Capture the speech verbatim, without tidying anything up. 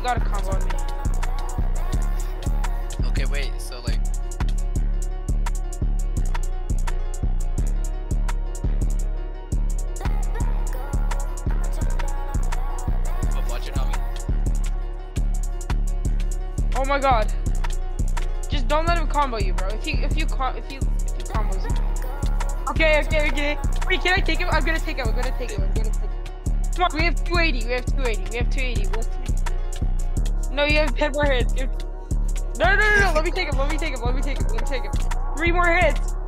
you gotta combo me. Okay, wait, so like. Oh, watch it, homie. Oh my god. Just don't let him combo you, bro. If you, if you, if you, if you combos him. Okay, okay, okay. Wait, can I take him? I'm gonna take him. I'm gonna take him. I'm gonna take him. Come on, we have two eighty. We have two eighty. We have two eighty. We'll... No, you have ten more hits. Have... No, no, no, no. Let me take him. Let me take him. Let me take him. Let me take him. Three more hits.